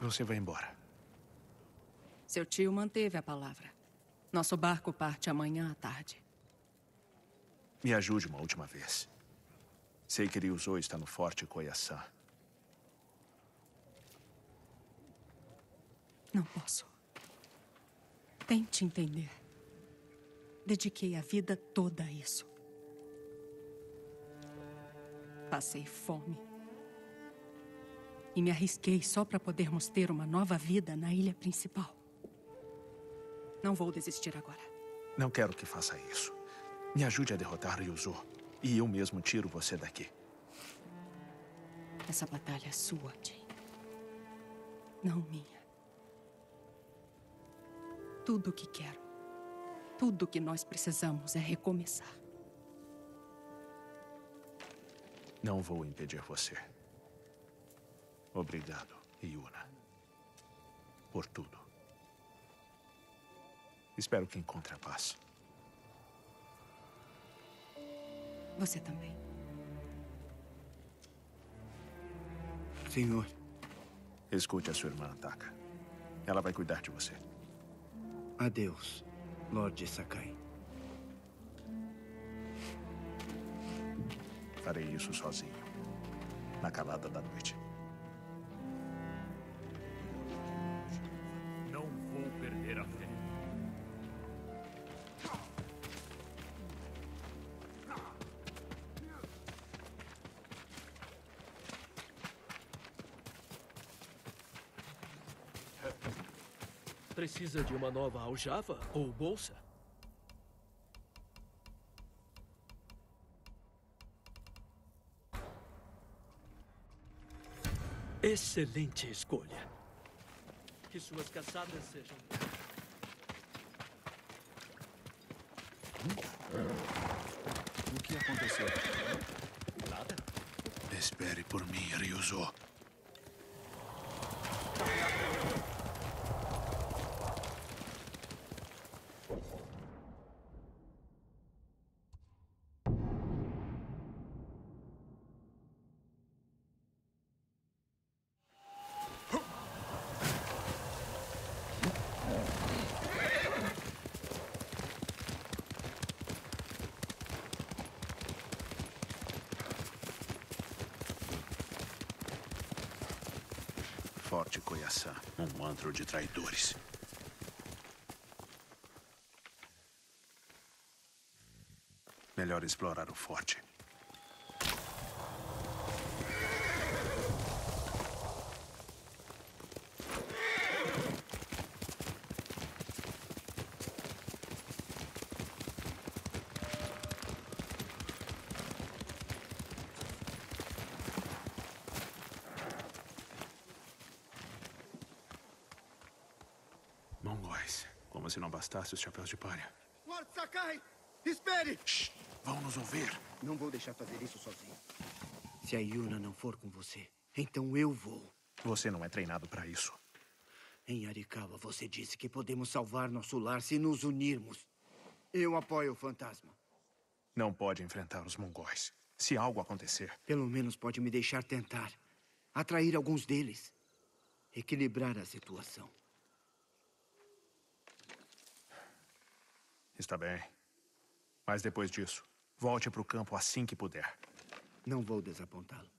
Você vai embora. Seu tio manteve a palavra. Nosso barco parte amanhã à tarde. Me ajude uma última vez. Sei que Ryuzo está no Forte Koyasan. Não posso. Tente entender. Dediquei a vida toda a isso. Passei fome. E me arrisquei só para podermos ter uma nova vida na ilha principal. Não vou desistir agora. Não quero que faça isso. Me ajude a derrotar Ryuzo. E eu mesmo tiro você daqui. Essa batalha é sua, Jin. Não minha. Tudo o que quero, tudo o que nós precisamos é recomeçar. Não vou impedir você. Obrigado, Yuna, por tudo. Espero que encontre a paz. Você também. Senhor. Escute a sua irmã, Taka. Ela vai cuidar de você. Adeus, Lorde Sakai. Farei isso sozinho, na calada da noite. Não vou perder a fé. Precisa de uma nova aljava ou bolsa? Excelente escolha. Que suas caçadas sejam... O que aconteceu? Nada? Espere por mim, Ryuzo. Forte Koyasan, um antro de traidores. Melhor explorar o forte. Se não bastasse os chapéus de palha. Lord Sakai, espere! Shhh, vão nos ouvir. Não vou deixar fazer isso sozinho. Se a Yuna não for com você, então eu vou. Você não é treinado para isso. Em Yarikawa, você disse que podemos salvar nosso lar se nos unirmos. Eu apoio o fantasma. Não pode enfrentar os mongóis. Se algo acontecer... Pelo menos pode me deixar tentar. Atrair alguns deles. Equilibrar a situação. Está bem. Mas depois disso, volte para o campo assim que puder. Não vou desapontá-lo.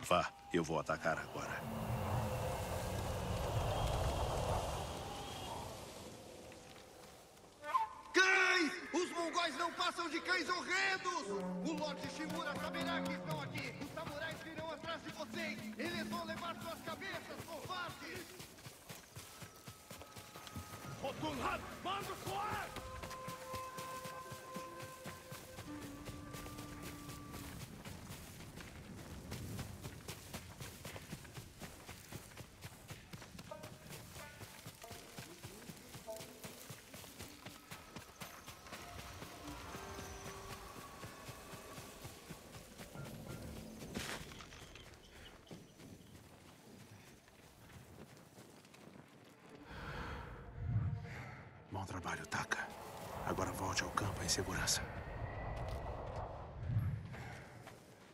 Vá, eu vou atacar agora. Cães! Os mongóis não passam de cães horrendos! O Lorde Shimura saberá que estão aqui! Os samurais virão atrás de vocês! Eles vão levar suas cabeças, covardes! Rotulado! Manda voar! Bom trabalho, Taka. Agora volte ao campo em segurança.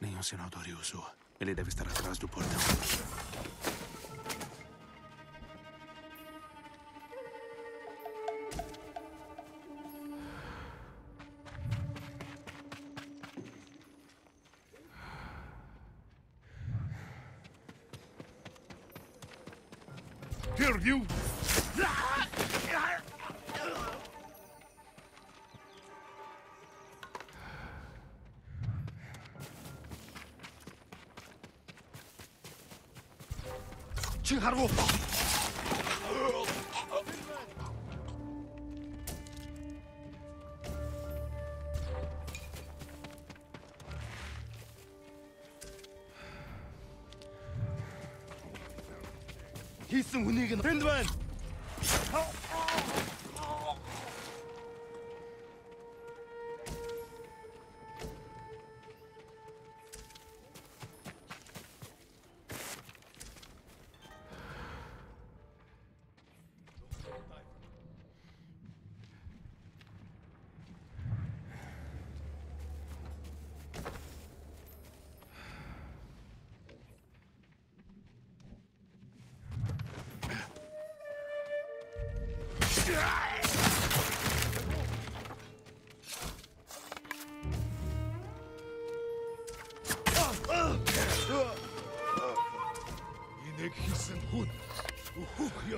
Nenhum sinal do Ryuzo. Ele deve estar atrás do portão. hear you.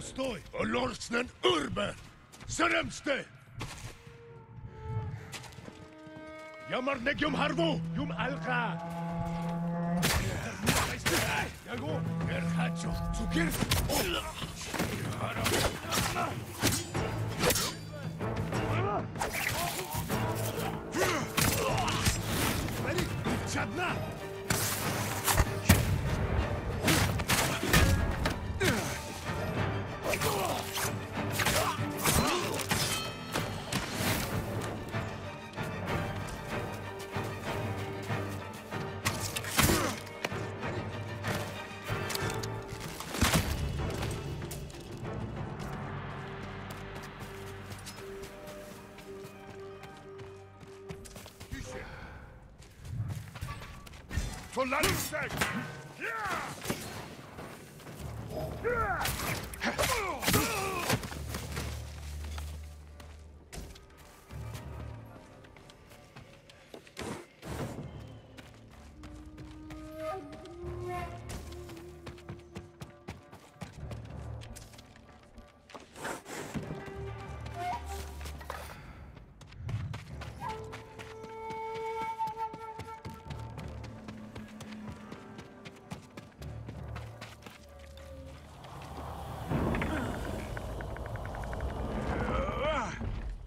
Stoj olorčnen urbe, zaremste. Ja mar nek jum harvu, jum alka. Ja go, herhacho, cukir.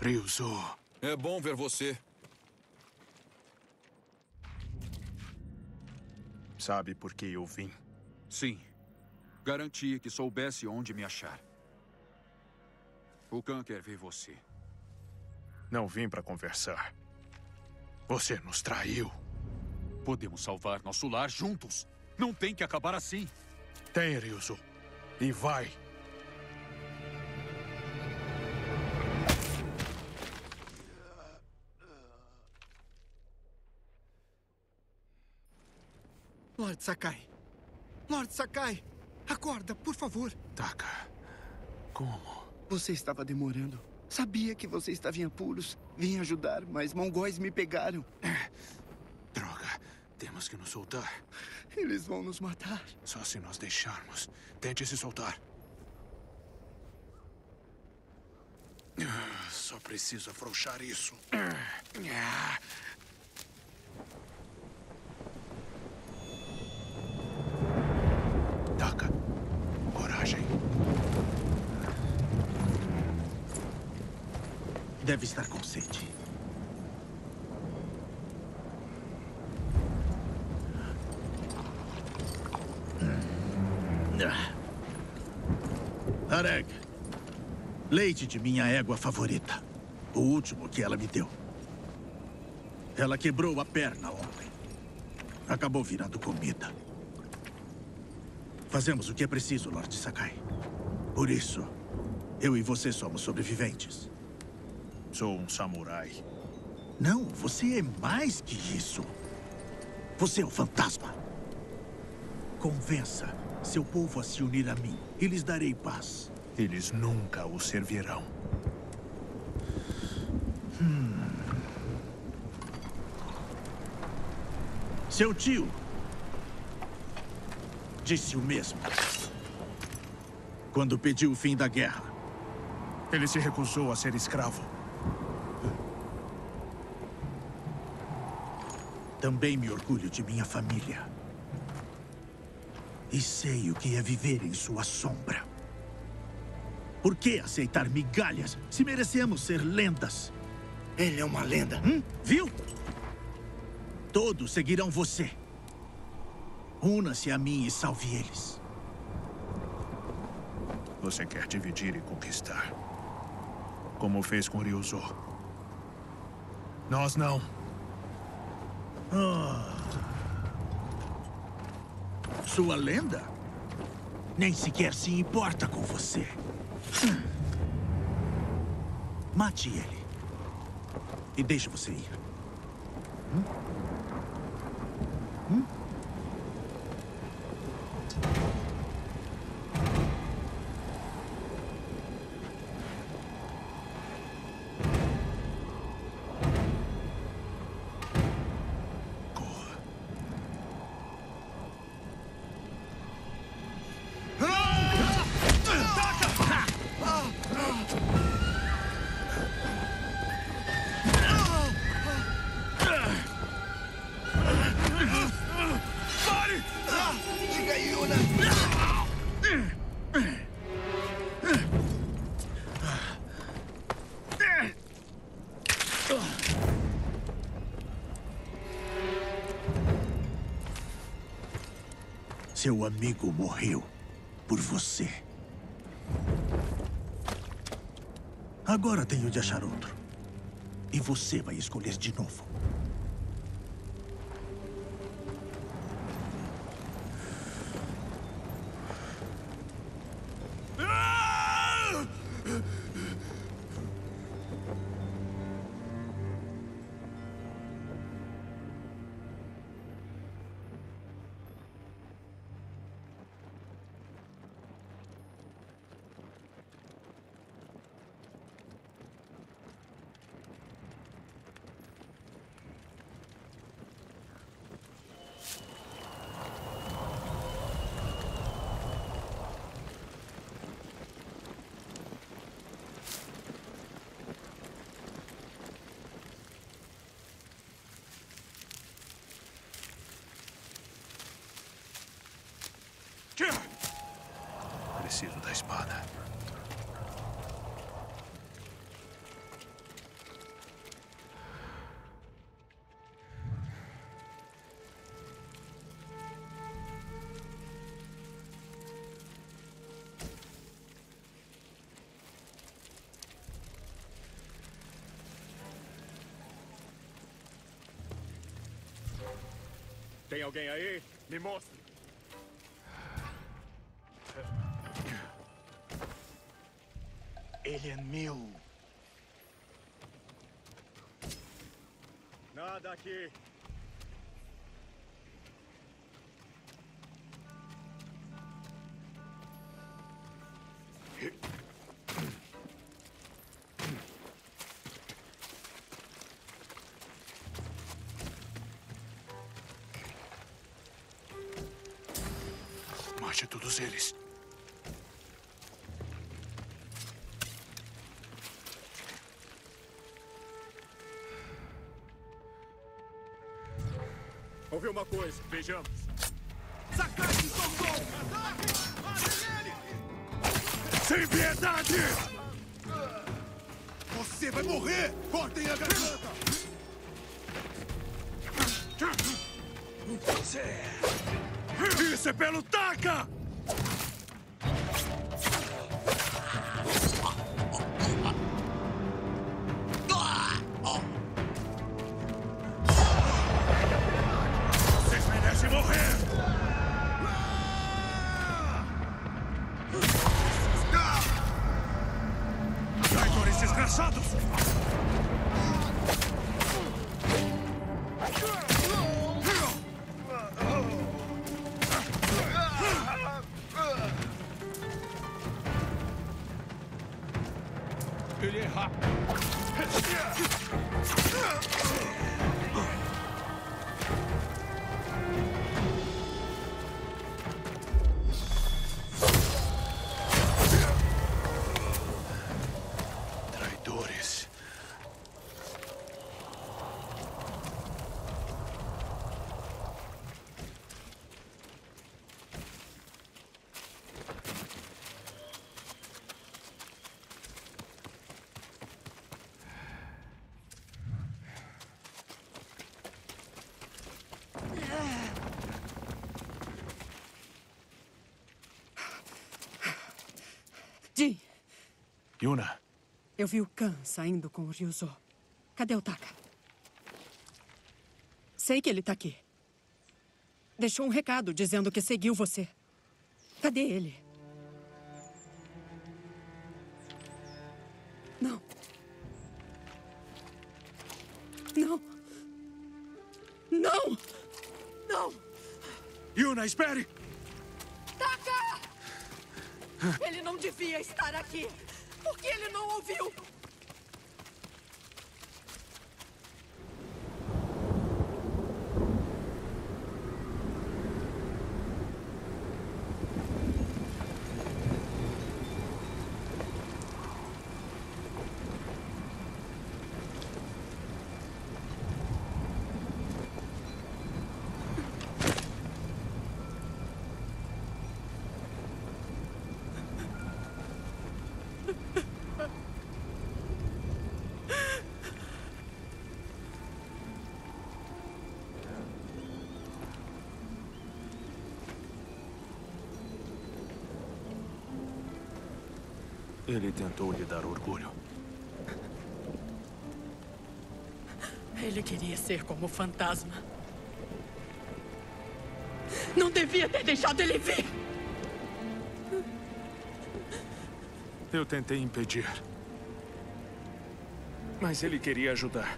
Ryuzo. É bom ver você. Sabe por que eu vim? Sim. Garantia que soubesse onde me achar. O Khan quer ver você. Não vim para conversar. Você nos traiu. Podemos salvar nosso lar juntos. Não tem que acabar assim. Tem, Ryuzo. E vai. Sakai. Lord Sakai, acorda, por favor. Taka, como? Você estava demorando. Sabia que você estava em apuros. Vim ajudar, mas mongóis me pegaram. Droga, temos que nos soltar. Eles vão nos matar. Só se nós deixarmos. Tente se soltar. Só preciso afrouxar isso. Taka, coragem. Deve estar com sede. Areg, leite de minha égua favorita. O último que ela me deu. Ela quebrou a perna ontem. Acabou virando comida. Fazemos o que é preciso, Lord Sakai. Por isso, eu e você somos sobreviventes. Sou um samurai. Não, você é mais que isso. Você é um fantasma. Convença seu povo a se unir a mim e lhes darei paz. Eles nunca o servirão. Seu tio... disse o mesmo. quando pediu o fim da guerra. Ele se recusou a ser escravo. Também me orgulho de minha família. E sei o que é viver em sua sombra. Por que aceitar migalhas se merecemos ser lendas? Ele é uma lenda, viu? Todos seguirão você. Una-se a mim e salve eles. Você quer dividir e conquistar, como fez com Ryuzo. Nós não. Sua lenda nem sequer se importa com você. Mate ele e deixe você ir. Seu amigo morreu por você. Agora tenho de achar outro. E você vai escolher de novo. Preciso da espada. Tem alguém aí? Me mostre. Ele é meu. Nada aqui. Mate todos eles. Ouviu uma coisa, vejamos. Sakai se soltou! Ataque! Matem ele! Sem piedade! Você vai morrer! Cortem a garganta! Isso é pelo Taka! Jin! Yuna! Eu vi o Khan saindo com o Ryuzo. Cadê o Taka? Sei que ele tá aqui. Deixou um recado dizendo que seguiu você. Cadê ele? Não. Não. Não! Não! Yuna, espere! Taka! Ele não devia estar aqui. Por que ele não ouviu? Ele tentou lhe dar orgulho. Ele queria ser como o fantasma. Não devia ter deixado ele vir! Eu tentei impedir. Mas ele queria ajudar.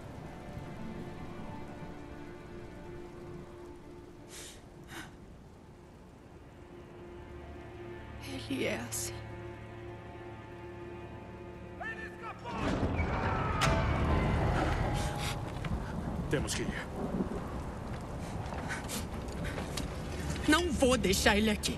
Ele é assim. Temos que ir. Não vou deixar ele aqui.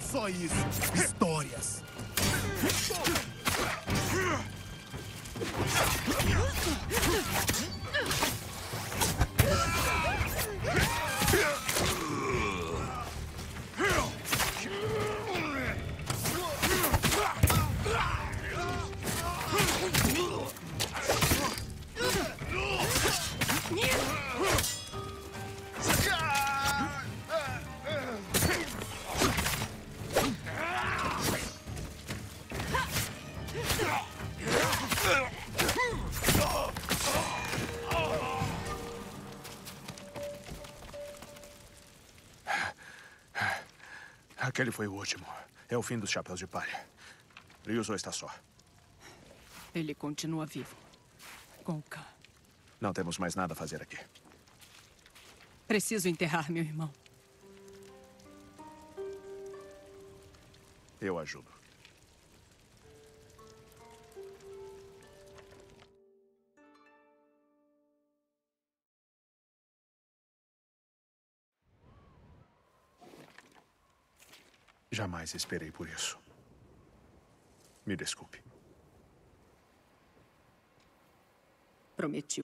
Só isso. Histórias. Aquele foi o último. É o fim dos chapéus de palha. Ryuzo está só. Ele continua vivo. Com o Khan. Não temos mais nada a fazer aqui. Preciso enterrar meu irmão. Eu ajudo. Jamais esperei por isso. Me desculpe. Prometi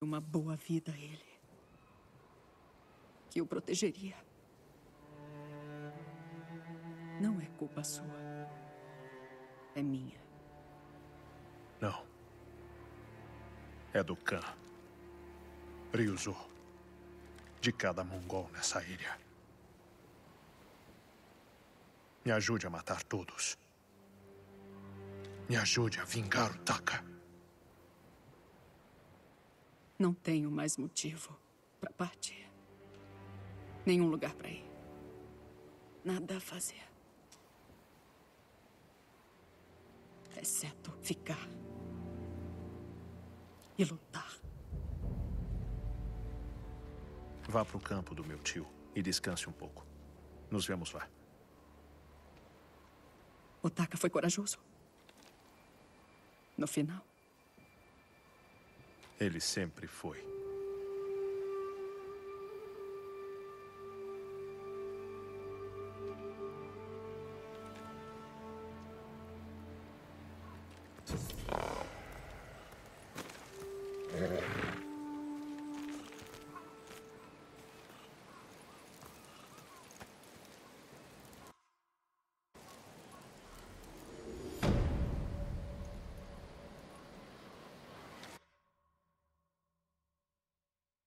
uma boa vida a ele. Que o protegeria. Não é culpa sua. É minha. Não. É do Khan. Ryuzo. De cada mongol nessa ilha. Me ajude a matar todos. Me ajude a vingar o Taka. Não tenho mais motivo para partir. Nenhum lugar para ir. Nada a fazer. Exceto ficar. E lutar. Vá para o campo do meu tio e descanse um pouco. Nos vemos lá. O Taka foi corajoso. No final. Ele sempre foi.